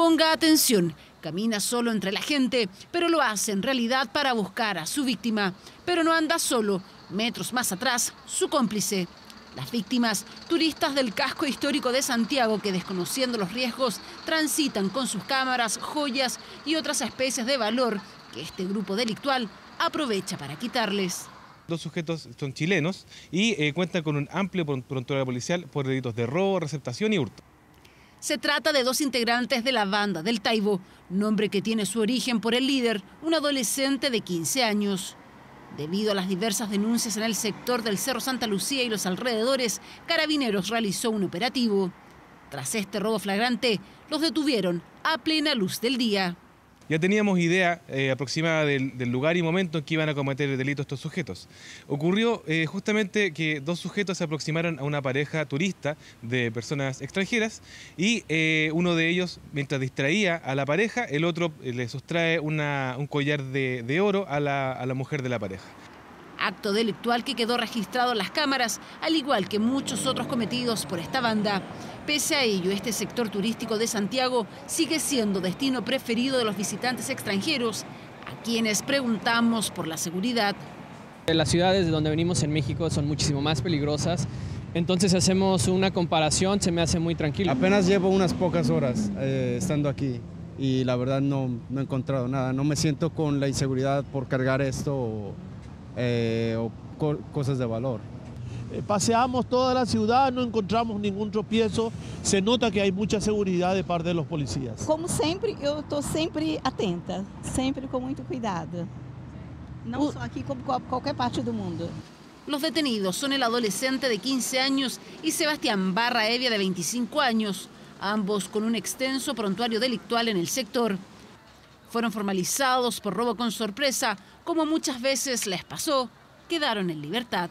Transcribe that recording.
Ponga atención, camina solo entre la gente, pero lo hace en realidad para buscar a su víctima. Pero no anda solo, metros más atrás, su cómplice. Las víctimas, turistas del casco histórico de Santiago que, desconociendo los riesgos, transitan con sus cámaras, joyas y otras especies de valor que este grupo delictual aprovecha para quitarles. Dos sujetos son chilenos y cuentan con un amplio prontuario policial por delitos de robo, receptación y hurto. Se trata de dos integrantes de la banda del Taibo, nombre que tiene su origen por el líder, un adolescente de 15 años. Debido a las diversas denuncias en el sector del Cerro Santa Lucía y los alrededores, Carabineros realizó un operativo. Tras este robo flagrante, los detuvieron a plena luz del día. Ya teníamos idea aproximada del lugar y momento en que iban a cometer el delito estos sujetos. Ocurrió justamente que dos sujetos se aproximaron a una pareja turista de personas extranjeras y uno de ellos, mientras distraía a la pareja, el otro le sustrae un collar de oro a la mujer de la pareja. Acto delictual que quedó registrado en las cámaras, al igual que muchos otros cometidos por esta banda. Pese a ello, este sector turístico de Santiago sigue siendo destino preferido de los visitantes extranjeros, a quienes preguntamos por la seguridad. Las ciudades de donde venimos en México son muchísimo más peligrosas, entonces si hacemos una comparación, se me hace muy tranquilo. Apenas llevo unas pocas horas estando aquí y la verdad no he encontrado nada, no me siento con la inseguridad por cargar esto o cosas de valor. Paseamos toda la ciudad, no encontramos ningún tropiezo, se nota que hay mucha seguridad de parte de los policías. Como siempre, yo estoy siempre atenta, siempre con mucho cuidado, no solo aquí, como en cualquier parte del mundo. Los detenidos son el adolescente de 15 años y Sebastián Barra Evia de 25 años, ambos con un extenso prontuario delictual en el sector. Fueron formalizados por robo con sorpresa, como muchas veces les pasó, quedaron en libertad.